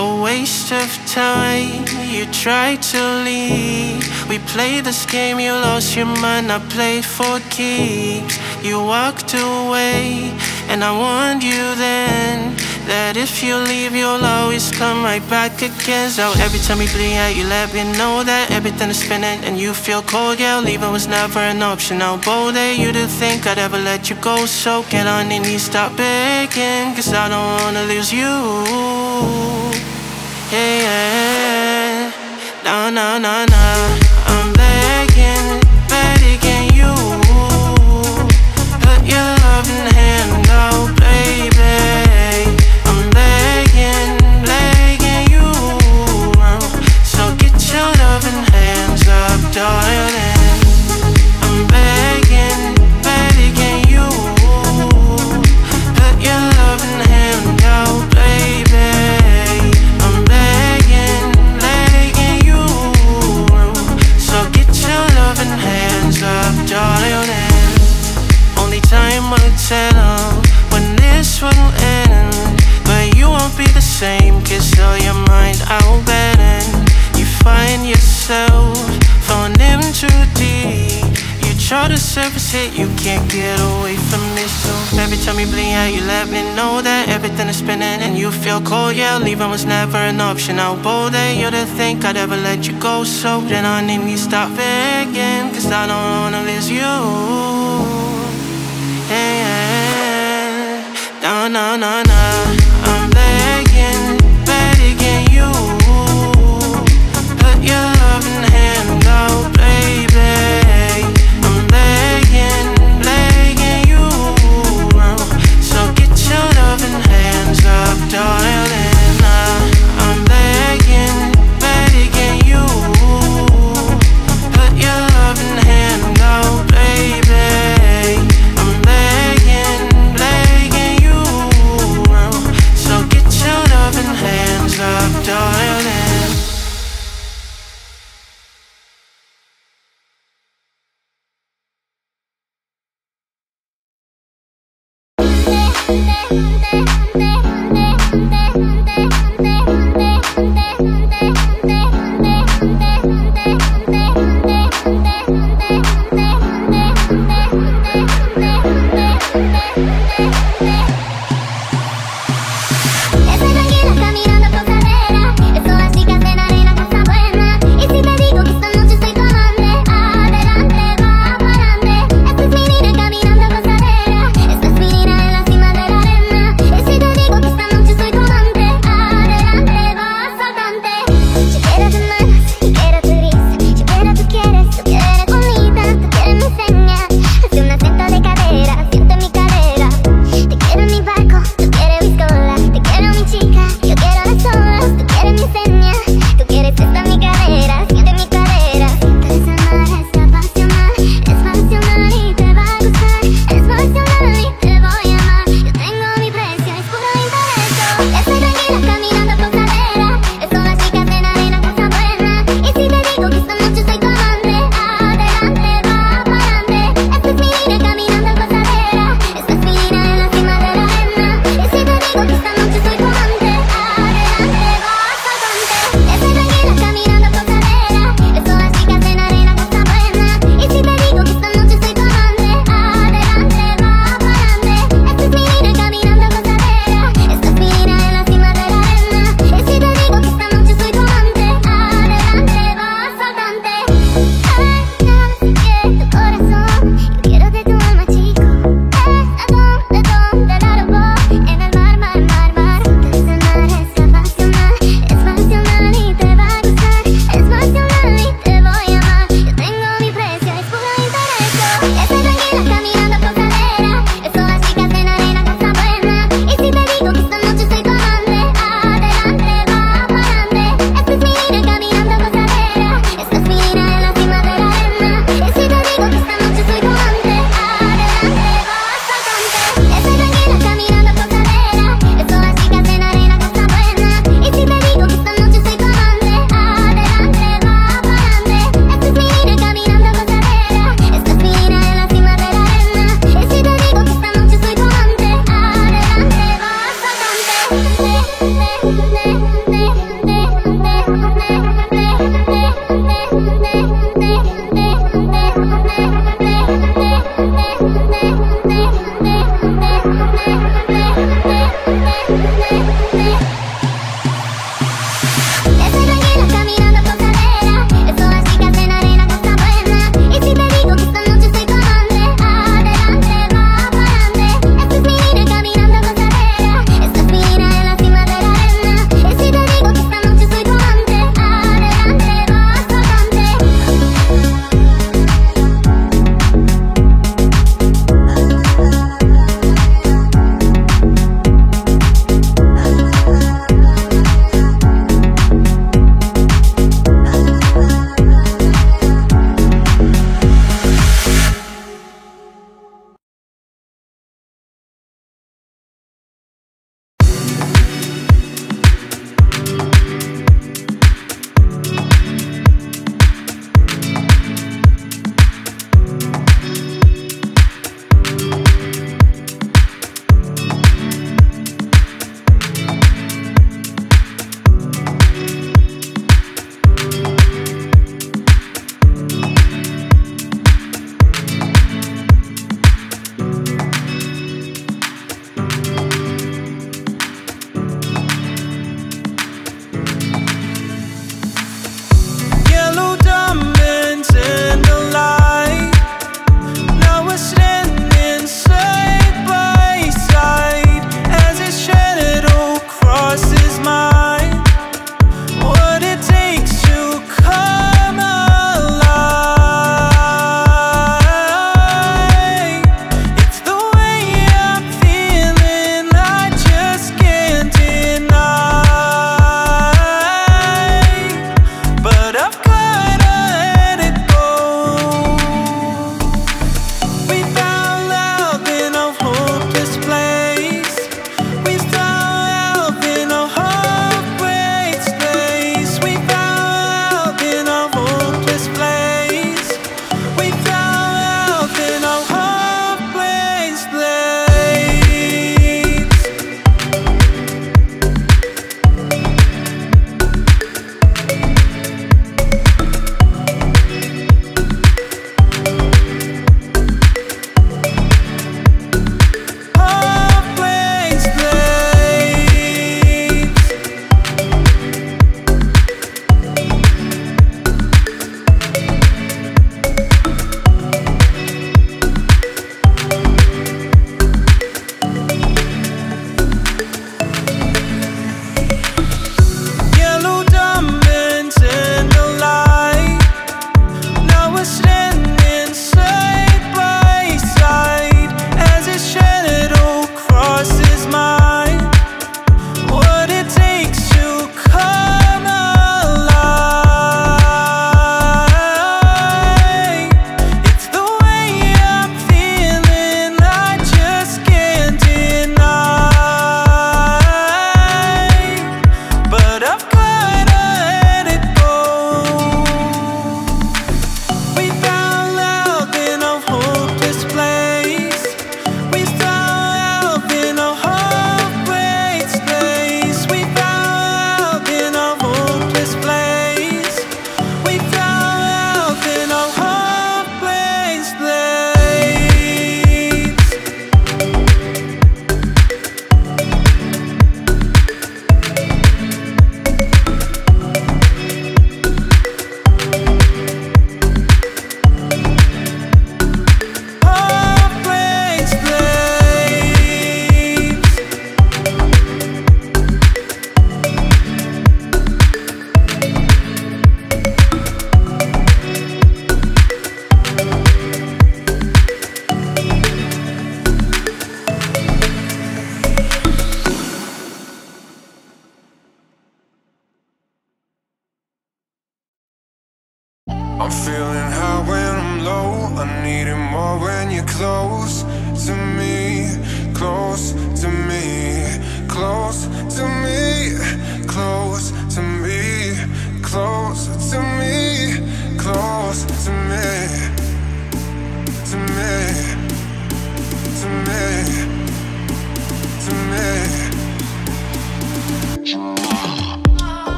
a waste of time. You tried to leave. We played this game, you lost your mind. I played for keeps. You walked away, and I warned you then that if you leave, you'll always come right back again. So every time you bleed out, you let me know that everything is spinning and you feel cold. Yeah, leaving was never an option. How bold that you didn't think I'd ever let you go. So get on your knees, stop begging, cause I don't wanna lose you. Yeah, nah, nah, nah, nah, I'm begging, begging you. Put your loving hand out, baby. Darling, I'm begging, begging you. Put your loving hand out, baby. I'm begging, begging you. So get your loving hands up, darling. Only time will tell when this will end, but you won't be the same. Cause all your mind out betting you find yourself falling in too deep. You try to surface it, you can't get away from it. So every time you bleed out, you let me know that everything is spinning and you feel cold. Yeah, leaving was never an option. How bold that you didn't think I'd ever let you go. So then I need me stop begging, cause I don't wanna lose you. Yeah, nah, nah, nah, nah, I'm begging, begging you. Put your loving hand out, baby. I'm begging, begging you. So get your loving hands up, darling. I'm begging, begging you. Put your loving hand out, baby.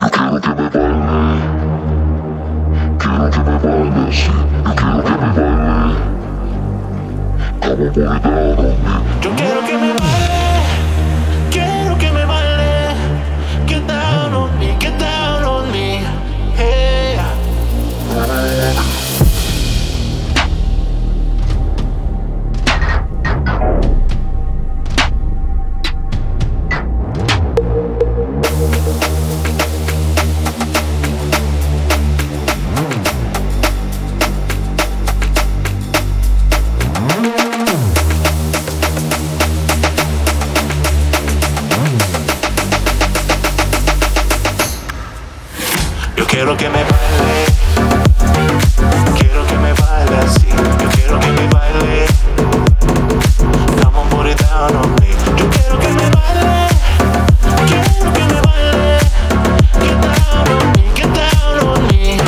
Yo quiero que me baile, quiero que me baile. Get down on me, get down on me. Hey. Quiero que me baile, quiero que me baile así. Yo quiero que me baile, come on, put it down on me. Yo quiero que me baile, quiero que me baile. Get down on me, get down on me.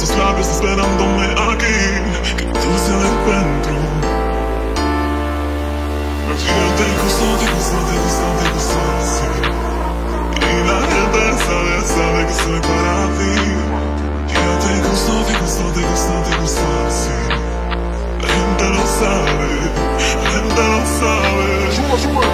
Sus labios esperándome aquí, que tú se la encuentro. Me fíjate el gusto, de gusto, sí. Y la gente sabe que soy para ti. Fíjate el gusto, de gusto, sí. La gente lo sabe,